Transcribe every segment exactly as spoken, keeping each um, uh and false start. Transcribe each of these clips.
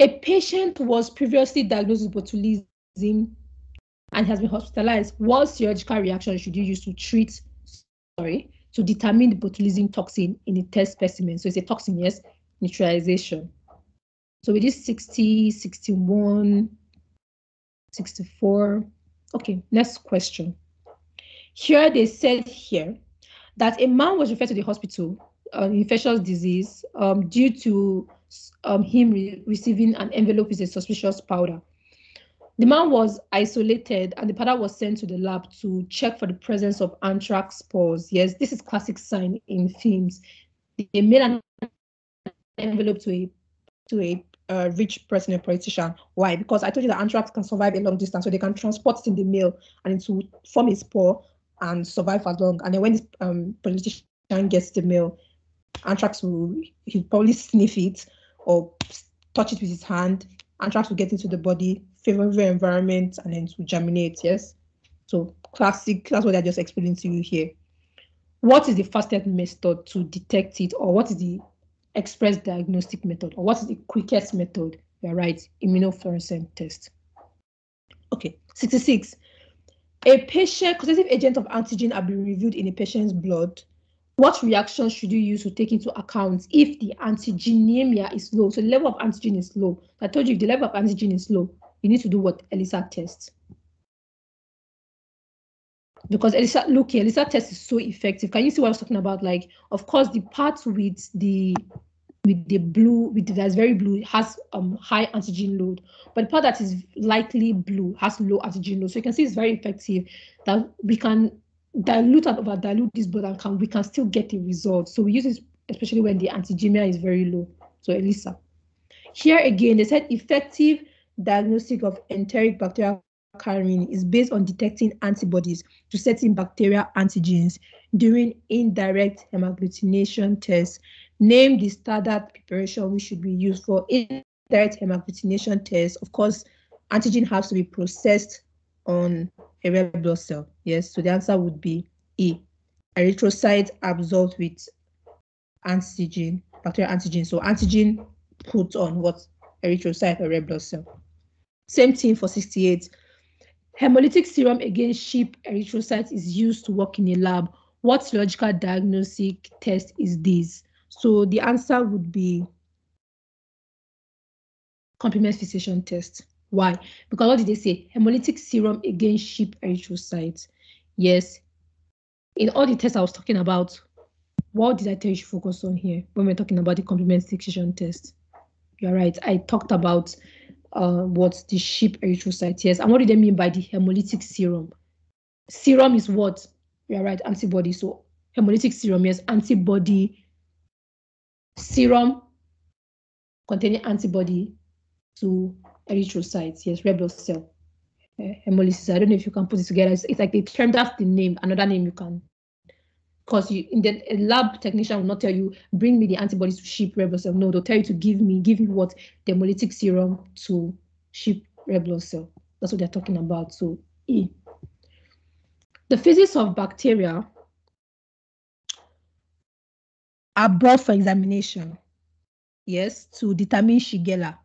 A patient was previously diagnosed with botulism and has been hospitalized. What surgical reaction should you use to treat, sorry, to determine the botulism toxin in a test specimen? So it's a toxin, yes, neutralization. So we did sixty, sixty-one, sixty-four. Okay, next question. Here they said here that a man was referred to the hospital uh, infectious disease um, due to um, him re receiving an envelope with a suspicious powder. The man was isolated and the powder was sent to the lab to check for the presence of anthrax spores. Yes, this is classic sign in films. They made an envelope to a, to a uh, rich person, a politician. Why? Because I told you that anthrax can survive a long distance, so they can transport it in the mail and it will form a spore and survive for long. And then when this um, politician gets the mail, anthrax will, he'll probably sniff it or touch it with his hand. Anthrax will get into the body, favorable environment, and then to germinate, yes? So classic, that's what I just explained to you here. What is the fastest method to detect it, or what is the express diagnostic method, or what is the quickest method? You're right, immunofluorescent test. Okay, sixty-six. A patient, causative agent of antigen have been revealed in a patient's blood. What reaction should you use to take into account if the antigenemia is low? So the level of antigen is low. I told you if the level of antigen is low, you need to do what? ELISA test. Because ELISA, look here, ELISA test is so effective. Can you see what I was talking about? Like, of course, the part with the with the blue, with the, that's very blue, has um high antigen load. But the part that is likely blue has low antigen load. So you can see it's very effective that we can dilute and over dilute this blood and can we can still get a result. So we use it especially when the antigemia is very low. So ELISA. Here again, they said effective diagnostic of enteric bacterial carrying is based on detecting antibodies to certain bacterial antigens during indirect hemagglutination tests. Name the standard preparation which should be used for indirect hemagglutination tests. Of course, antigen has to be processed on a red blood cell. Yes, so the answer would be E. Erythrocytes absorbed with antigen, bacterial antigen. So antigen puts on what? Erythrocyte or red blood cell. Same thing for sixty-eight. Hemolytic serum against sheep erythrocytes is used to work in a lab. What serological diagnostic test is this? So the answer would be complement fixation test. Why? Because what did they say? Hemolytic serum against sheep erythrocytes. Yes. In all the tests I was talking about, what did I tell you to focus on here when we're talking about the complement fixation test? You're right. I talked about Uh, what's the sheep erythrocyte? Yes, and what do they mean by the hemolytic serum? Serum is what? You're right, antibody. So hemolytic serum, yes, antibody. Serum containing antibody to erythrocytes, yes, red blood cell. Uh, hemolysis. I don't know if you can put it together. It's, it's like they termed after the name, another name you can. Because you, in the a lab technician will not tell you, bring me the antibodies to sheep red blood cell. No, they'll tell you to give me, give me what? The hemolytic serum to sheep red blood cell. That's what they're talking about. So E. The physics of bacteria are brought for examination. Yes, to determine Shigella.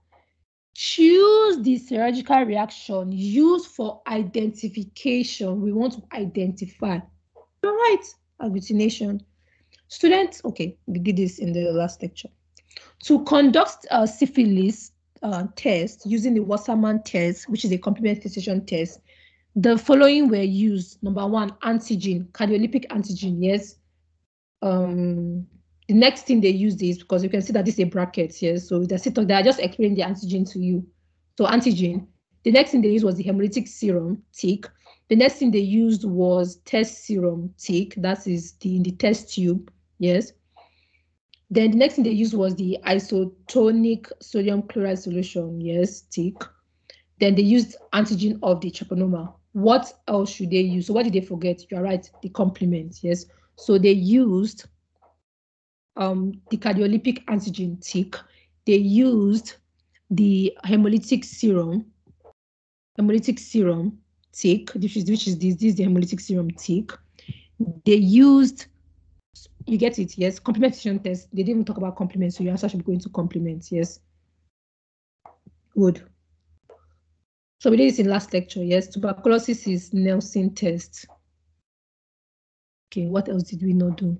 Choose the surgical reaction used for identification. We want to identify. All right. Agglutination. Students, okay, we did this in the last lecture. To conduct a syphilis uh, test using the Wassermann test, which is a complement fixation test, the following were used. Number one, antigen, cardiolipin antigen, yes. Um, the next thing they used is, because you can see that this is a bracket, yes, so that's it, I just explained the antigen to you. So antigen. The next thing they used was the hemolytic serum, tick. The next thing they used was test serum, tick. That is the, in the test tube, yes. Then the next thing they used was the isotonic sodium chloride solution, yes, tick. Then they used antigen of the treponema. What else should they use? So what did they forget? You are right, the complement, yes. So they used um, the cardiolipin antigen, tick. They used the hemolytic serum, hemolytic serum, tick, which is, which is this, this is the hemolytic serum, tick. They used, you get it, yes, complement fixation test. They didn't even talk about complement, so your answer should be going to complement, yes. Good. So we did this in last lecture, yes. Tuberculosis is Neelsen test. Okay, what else did we not do?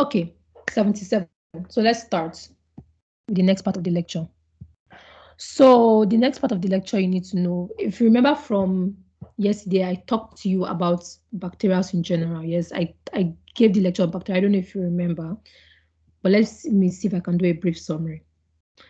Okay, seventy-seven. So let's start with the next part of the lecture. So the next part of the lecture you need to know, if you remember from yesterday, I talked to you about bacteria in general. Yes, I, I gave the lecture on bacteria. I don't know if you remember, but let's, let me see if I can do a brief summary.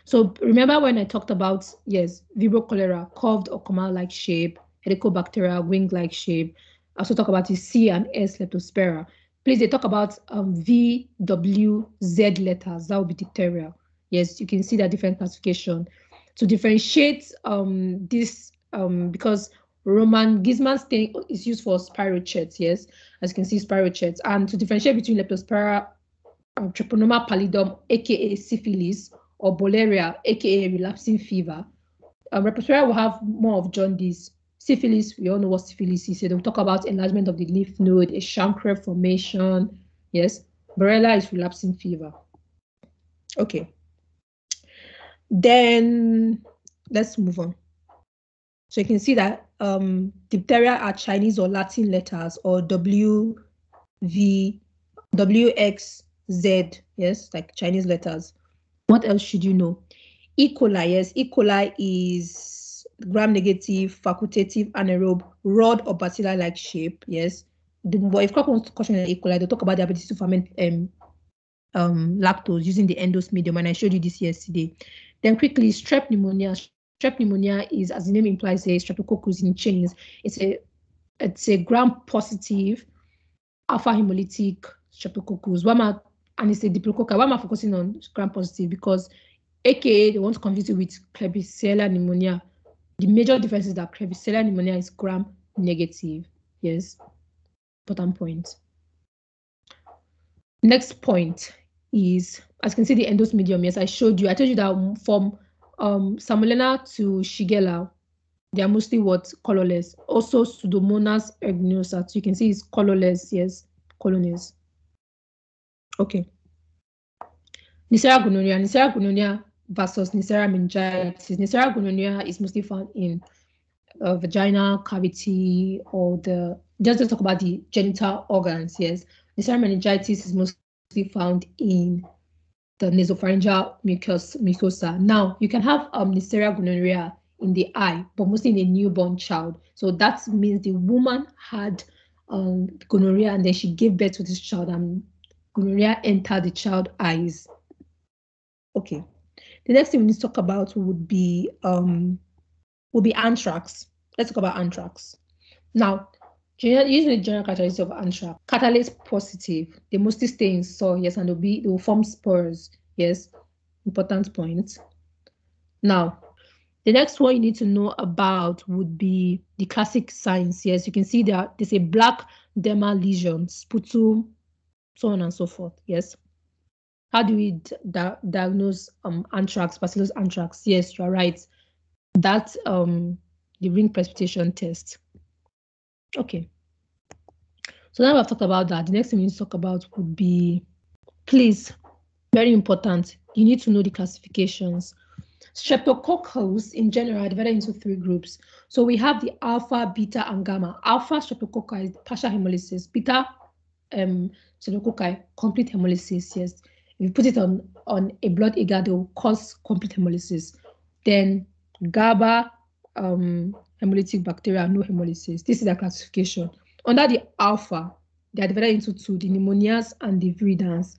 So remember when I talked about, yes, Vibrio cholerae, curved or comma-like shape, Helicobacter, wing-like shape. I also talk about the C and S Leptospira. Please, they talk about um, V, W, Z letters. That would be dicteria. Yes, you can see that different classification. To differentiate um, this, um, because Romanowsky-Giemsa's thing is used for spirochetes, yes, as you can see, spirochetes. And to differentiate between Leptospira, um, Treponema pallidum, aka syphilis, or Borrelia, aka relapsing fever. Um, Leptospira will have more of jaundice. Syphilis, we all know what syphilis is. So they'll talk about enlargement of the lymph node, a chancre formation. Yes, Borrelia is relapsing fever. Okay. Then let's move on. So you can see that um, diphtheria are Chinese or Latin letters, or W, V, W, X, Z. Yes, like Chinese letters. What else should you know? E. coli, yes, E. coli is gram-negative, facultative, anaerobe, rod or bacilli-like shape, yes. The, but if crop wants to caution E. coli, they'll talk about the ability to ferment um, um, lactose using the endosmedium, medium, and I showed you this yesterday. Then quickly, strep pneumonia. Strep pneumonia is, as the name implies, a streptococcus in chains. It's a, it's a gram-positive, alpha-hemolytic streptococcus. Why am I, and it's a diplococci. Why am I focusing on gram-positive? Because A K A, they want to confuse it with Klebsiella pneumonia. The major difference is that Klebsiella pneumonia is gram-negative. Yes, important point. Next point is, as you can see, the endosmedium. Yes, I showed you. I told you that from um, Salmonella to Shigella, they are mostly what? Colorless. Also, Pseudomonas aeruginosa. So you can see it's colorless. Yes, colonies. Okay. Neisseria gonorrhoeae. Neisseria gonorrhoeae versus Neisseria meningitis. Neisseria gonorrhoeae is mostly found in uh, vaginal cavity or the, just to talk about the genital organs, yes. Neisseria meningitis is mostly found in the nasopharyngeal mucus, mucosa. Now, you can have um, Neisseria gonorrhoeae in the eye, but mostly in a newborn child. So that means the woman had um, gonorrhoea and then she gave birth to this child and gonorrhoea entered the child's eyes. Okay. The next thing we need to talk about would be um, would be anthrax. Let's talk about anthrax. Now, general, using the general characteristics of anthrax, catalase positive. They mostly stay in soil, yes, and they'll be they will form spores. Yes, important point. Now, the next one you need to know about would be the classic signs. Yes, you can see there there's a black dermal lesion, sputum, so on and so forth. Yes. How do we di diagnose um, anthrax, Bacillus anthrax? Yes, you are right. That's um, the ring precipitation test. Okay. So now I've talked about that. The next thing we need to talk about would be, please, very important. You need to know the classifications. Streptococcus in general are divided into three groups. So we have the alpha, beta, and gamma. Alpha streptococci is partial hemolysis. Beta um, streptococci, complete hemolysis. Yes. If you put it on, on a blood agar, they will cause complete hemolysis. Then GABA um, hemolytic bacteria, no hemolysis. This is the classification. Under the alpha, they are divided into two, the pneumonias and the viridans.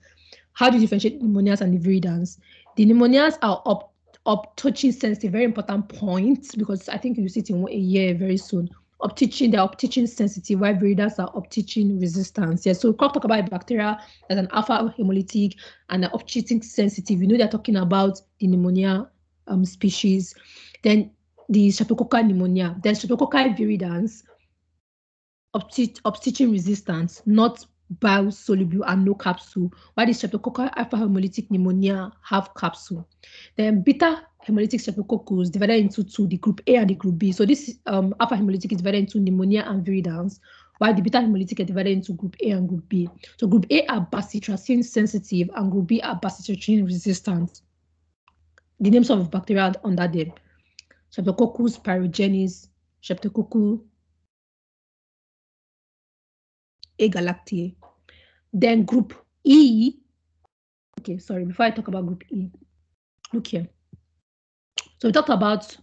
How do you differentiate pneumonias and the viridans? The pneumonias are up, uptouching sensitive, very important point, because I think you see it in a year very soon. Uptouching, they're uptouching sensitive, while viridans are uptouching resistance. Yes, so we can't talk about a bacteria as an alpha hemolytic and an uptouching sensitive. You know they're talking about the pneumonia um, species. Then the streptococci pneumonia. Then streptococci viridans, uptouching resistance, not bile soluble and no capsule. While the streptococci alpha hemolytic pneumonia have capsule. Then beta hemolytic streptococcus divided into two, the group A and the group B. So this um, alpha hemolytic is divided into pneumonia and viridans, while the beta hemolytic is divided into group A and group B. So group A are bacitracin sensitive and group B are bacitracin resistant. the names of bacteria under them. Streptococcus pyogenes, Streptococcus agalactiae. Then group E. Okay, sorry, before I talk about group E, look here. So we talked about,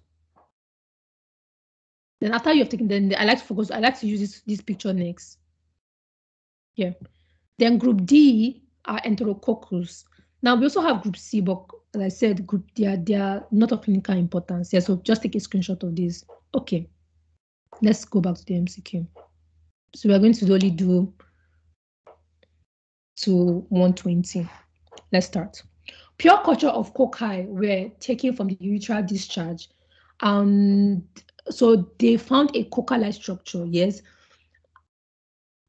then after you have taken, then I like to focus, I like to use this, this picture next. Yeah. Then group D are enterococcus. Now we also have group C, but as I said, group D are, they are not of clinical importance. Yeah, so just take a screenshot of this. Okay, let's go back to the M C Q. So we are going to only do to one twenty. Let's start. Pure culture of cocci were taken from the urethral discharge. Um, so they found a cocci-like structure, yes,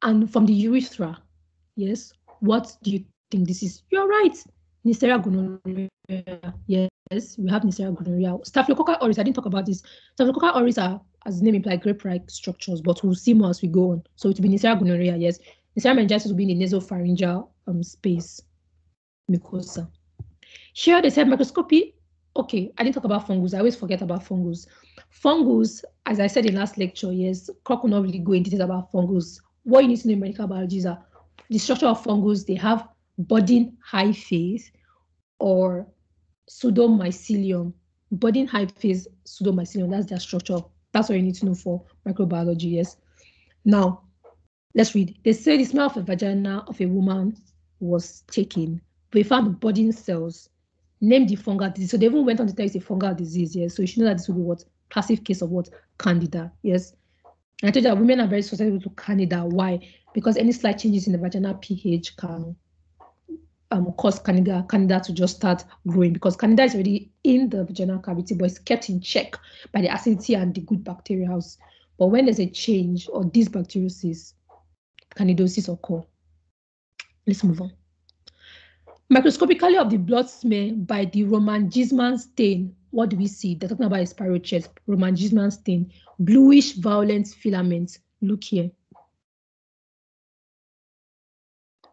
and from the urethra, yes. What do you think this is? You're right. Neisseria gonorrhoeae, yes, we have Neisseria gonorrhoeae. Staphylococcus aureus, I didn't talk about this. Staphylococcus aureus are, as the name implies, grape-like structures, but we'll see more as we go on. So it will be Neisseria gonorrhoeae, yes. Neisseria meningitidis will be in the nasopharyngeal um, space, mucosa. Here they said microscopy. Okay, I didn't talk about fungus. I always forget about fungus. Fungus, as I said in last lecture, yes, Croc will not really go into details about fungus. What you need to know in medical biology is that the structure of fungus, they have budding hyphase or pseudomycelium. Budding hyphase, pseudomycelium, that's their structure. That's what you need to know for microbiology, yes. Now, let's read. They say the smell of a vagina of a woman was taken. We found budding cells. Name the fungal disease. So they even went on to tell it's a fungal disease, yes. So you should know that this will be what? Classic case of what? Candida, yes. And I told you that women are very susceptible to Candida. Why? Because any slight changes in the vaginal pH can um, cause Candida, Candida to just start growing, because Candida is already in the vaginal cavity, but it's kept in check by the acidity and the good bacteria house. But when there's a change or dysbacteriosis, candidosis occur. Let's move on. Microscopically of the blood smear by the Romanowsky-Giemsa stain, what do we see? They're talking about a spirochete, Romanowsky-Giemsa stain, bluish violent filaments. Look here.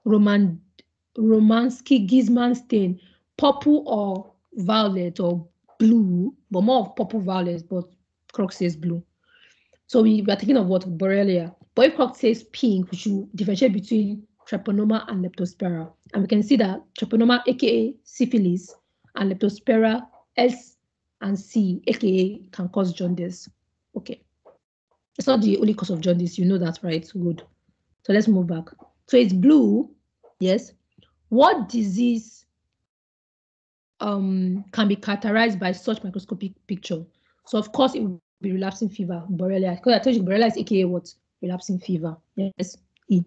Roman, Romanowsky-Giemsa stain, purple or violet or blue, but more of purple violet, but Croc says blue. So we, we are thinking of what? Borrelia. But if Croc says pink, we should differentiate between Treponema and Leptospira. And we can see that Treponema, aka syphilis, and Leptospira, S and C, aka can cause jaundice. Okay. It's not the only cause of jaundice. You know that, right? Good. So let's move back. So it's blue. Yes. What disease um, can be characterized by such microscopic picture? So, of course, it will be relapsing fever, Borrelia. Because I told you, Borrelia is aka what? Relapsing fever. Yes. E.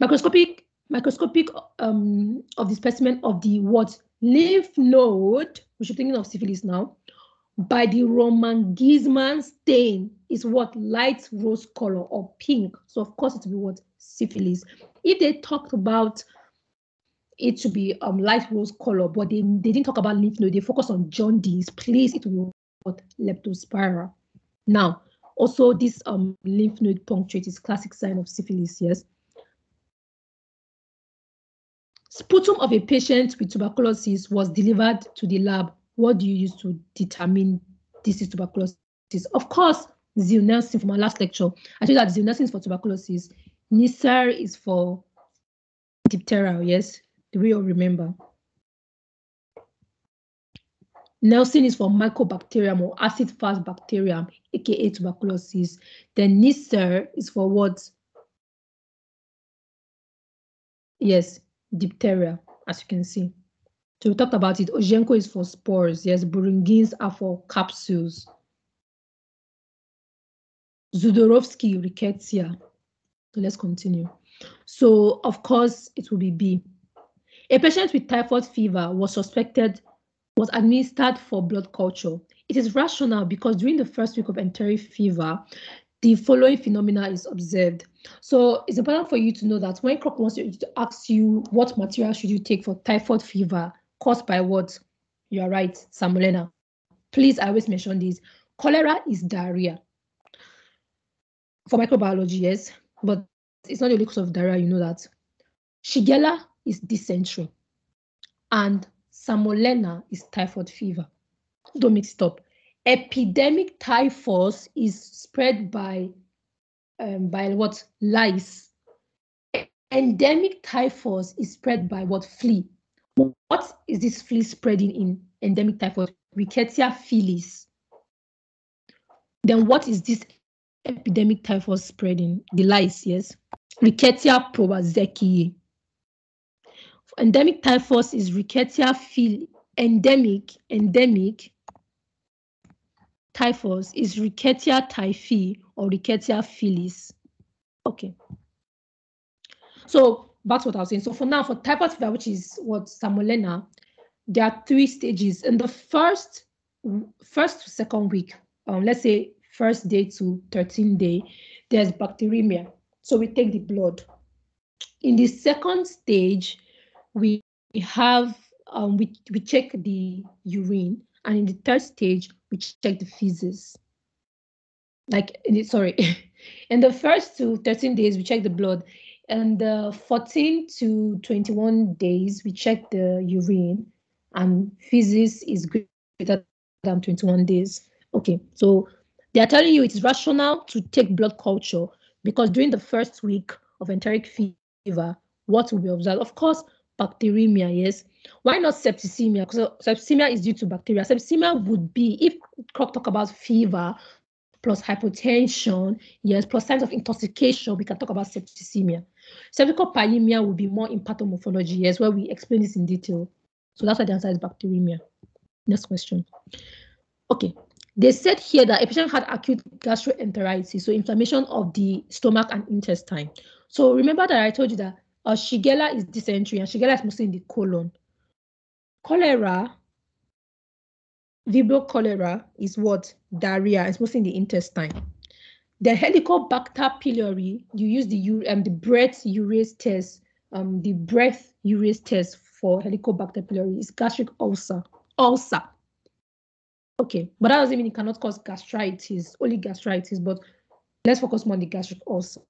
Microscopic, microscopic um, of the specimen of the what? Lymph node, we should be thinking of syphilis now, by the Romanowsky-Giemsa stain is what? Light rose color or pink. So, of course, it will be what? Syphilis. If they talked about it should be um, light rose color, but they, they didn't talk about lymph node, they focus on jaundice, please, it will be what? Leptospira. Now, also this um, lymph node punctuate is classic sign of syphilis, yes. Sputum of a patient with tuberculosis was delivered to the lab. What do you use to determine this is tuberculosis? Of course, Ziehl-Neelsen from our last lecture. I told you that Ziehl-Neelsen is for tuberculosis. Neisser is for diphtheria, yes? Do we all remember? Neelsen is for Mycobacterium or acid-fast bacterium, aka tuberculosis. Then Neisser is for what? Yes. Diphtheria, as you can see. So we talked about it. Ojenko is for spores. Yes, Boringins are for capsules. Zudorovsky, Rickettsia. So let's continue. So, of course, it will be B. A patient with typhoid fever was suspected, was administered for blood culture. It is rational because during the first week of enteric fever, the following phenomena is observed. So it's important for you to know that when Croc wants to ask you what material should you take for typhoid fever caused by what? You are right, Salmonella. Please, I always mention this. Cholera is diarrhea. For microbiology, yes, but it's not the only cause of diarrhea, you know that. Shigella is dysentery. And Salmonella is typhoid fever. Don't mix it up. Epidemic typhus is spread by, um, by what? Lice. Endemic typhus is spread by what? Flea. What is this flea spreading in endemic typhus? Rickettsia felis. Then what is this epidemic typhus spreading? The lice, yes. Rickettsia prowazekii. Endemic typhus is Rickettsia felis. Endemic, endemic typhus is Rickettsia typhi or Rickettsia felis. Okay. So back to what I was saying. So for now, for typhoid fever, which is what Salmonella, there are three stages. In the first, first to second week, um, let's say first day to thirteenth day, there's bacteremia. So we take the blood. In the second stage, we have um, we we check the urine, and in the third stage, we check the feces. Like in the, sorry, in the first to thirteen days, we check the blood. And the uh, fourteen to twenty-one days, we check the urine, and feces is greater than twenty-one days. Okay, so they are telling you it is rational to take blood culture because during the first week of enteric fever, what will be observed? Of course, bacteremia, yes. Why not septicemia? Because septicemia is due to bacteria. Septicemia would be, if Krok talk about fever, plus hypotension, yes, plus signs of intoxication, we can talk about septicemia. Cervicopyemia will be more in pathomorphology, yes, where we explain this in detail. So that's why the answer is bacteremia. Next question. Okay, they said here that a patient had acute gastroenteritis, so inflammation of the stomach and intestine. So remember that I told you that uh, Shigella is dysentery, and Shigella is mostly in the colon. Cholera, Vibrio cholerae is what? Diarrhea. It's mostly in the intestine. The Helicobacter pylori, you use the um, the breath urease test, um, the breath urease test for Helicobacter pylori is gastric ulcer. Ulcer. Okay, but that doesn't mean it cannot cause gastritis, only gastritis, but let's focus more on the gastric ulcer.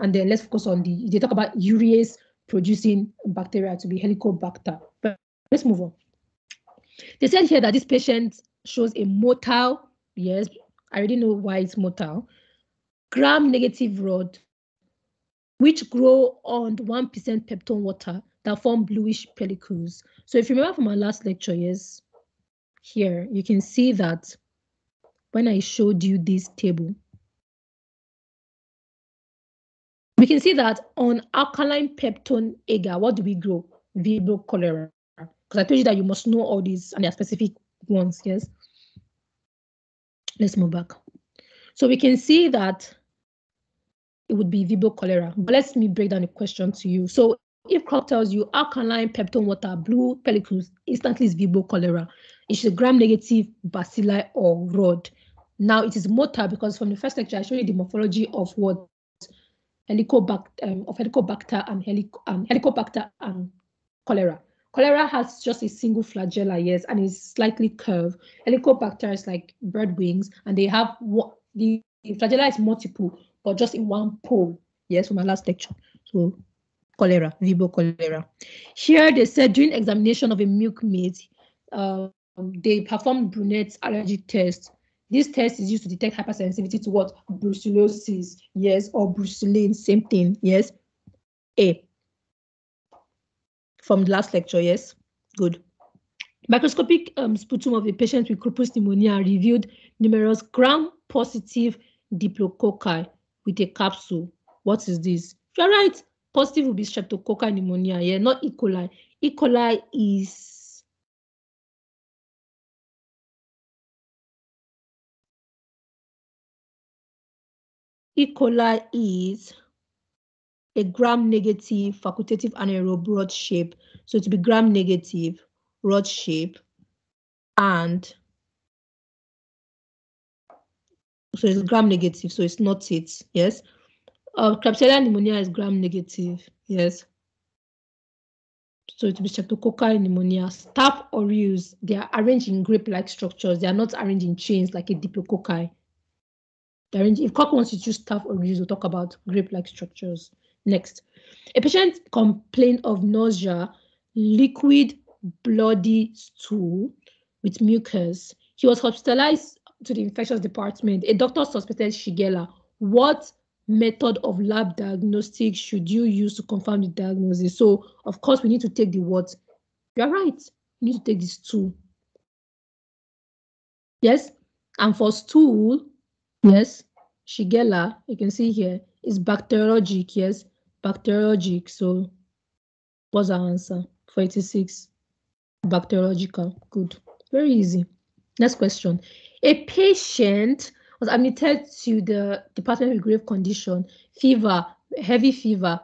And then let's focus on the, they talk about urease producing bacteria to be Helicobacter. But let's move on. They said here that this patient shows a motile, yes, I already know why it's motile, gram-negative rod, which grow on one percent peptone water that form bluish pellicles. So if you remember from our last lecture, yes, here, you can see that when I showed you this table, we can see that on alkaline peptone agar, what do we grow? Vibrio cholerae. Because I told you that you must know all these and their specific ones, yes? Let's move back. So we can see that it would be Vibrio cholerae. But let me break down the question to you. So if Krok tells you alkaline peptone water, blue pellicles, instantly is Vibrio cholerae. It's a gram-negative bacilli or rod. Now it is motile because from the first lecture I showed you the morphology of what helicobacter, um, of helicobacter and, helic um, helicobacter and cholera. Cholera has just a single flagella, yes, and it's slightly curved. Helicobacter is like bird wings, and they have what the, the flagella is multiple, but just in one pole. Yes, from my last lecture. So, cholera, Vibrio cholerae. Here they said during examination of a milkmaid, uh, they performed Brunet's allergic test. This test is used to detect hypersensitivity to what? Brucellosis, yes, or brucellin, same thing, yes. A. From the last lecture, yes? Good. Microscopic um, sputum of a patient with Krok's pneumonia revealed numerous gram-positive diplococci with a capsule. What is this? You're right. Positive will be Streptococcus pneumonia, yeah, not E. coli. E. coli is... E. coli is... a gram-negative facultative anaerobe rod shape. So it will be gram-negative rod shape, and so it's gram-negative, so it's not it, yes? Uh, Klebsiella pneumonia is gram-negative, yes? So it will be Streptococcus pneumonia. Staph aureus, they are arranged in grape-like structures. They are not arranged in chains like a diplococci. They're arranged, if Krok wants to choose Staph aureus, we'll talk about grape-like structures. Next, a patient complained of nausea, liquid bloody stool with mucus. He was hospitalized to the infectious department. A doctor suspected Shigella. What method of lab diagnostics should you use to confirm the diagnosis? So, of course, we need to take the what? You're right. We need to take the stool. Yes. And for stool, yes, Shigella, you can see here, is bacteriologic. Yes, bacteriologic. So, what's our answer? forty-six. Bacteriological. Good. Very easy. Next question. A patient was admitted to the department with grave condition, fever, heavy fever,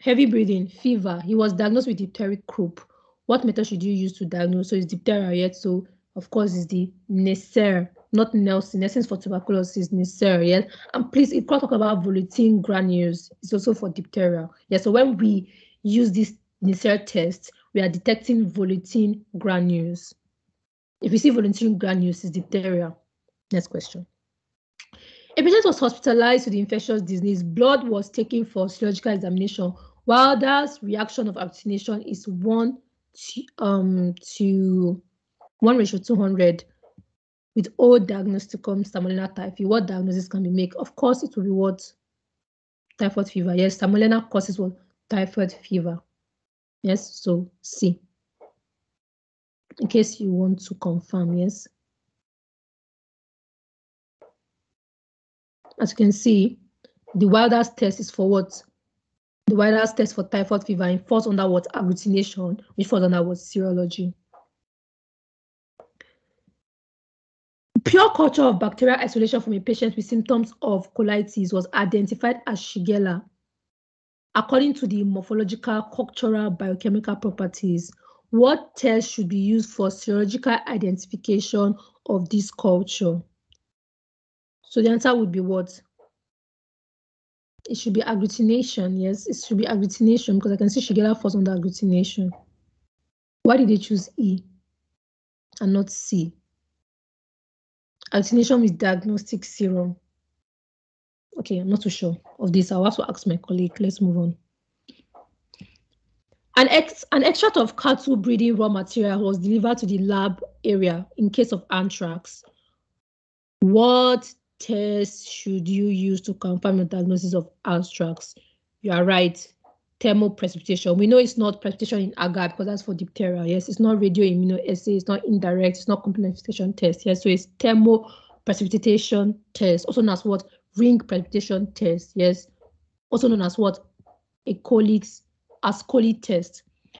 heavy breathing, fever. He was diagnosed with diphtheric croup. What method should you use to diagnose? So it's diphtheria yet. So, of course, it's the Neisseria, not Nelson. Neisseria for tuberculosis, Neisseria. Yes? And please, it can't talk about volatile granules. It's also for diphtheria. Yeah, so when we use this Neisseria test, we are detecting volatile granules. If you see volatile granules, it's diphtheria. Next question. A patient was hospitalized with infectious disease. Blood was taken for serological examination. Wilder's reaction of abstination is one to, um, to one ratio two hundred with old diagnosticum Salmonella typhi. What diagnosis can be made? Of course, it will be what? Typhoid fever. Yes, Salmonella causes what? Typhoid fever. Yes, so C. In case you want to confirm, yes. As you can see, the Widal's test is for what? The Widal's test for typhoid fever and falls under what? Agglutination, which falls under what? Serology. Pure culture of bacterial isolation from a patient with symptoms of colitis was identified as Shigella according to the morphological, cultural, biochemical properties. What test should be used for serological identification of this culture? So the answer would be what? It should be agglutination. Yes, it should be agglutination because I can see Shigella falls under agglutination. Why did they choose E and not C? Agglutination with diagnostic serum. Okay, I'm not too sure of this. I'll also ask my colleague. Let's move on. An, ex an extract of cattle breeding raw material was delivered to the lab area in case of anthrax. What test should you use to confirm the diagnosis of anthrax? You are right. Thermoprecipitation. We know it's not precipitation in agar because that's for diphtheria. Yes, it's not radioimmunoassay. It's not indirect. It's not complement fixation test. Yes, so it's thermoprecipitation test, also known as what? Ring precipitation test. Yes, also known as what? A colleague's Ascoli test.